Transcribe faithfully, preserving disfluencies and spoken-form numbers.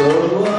So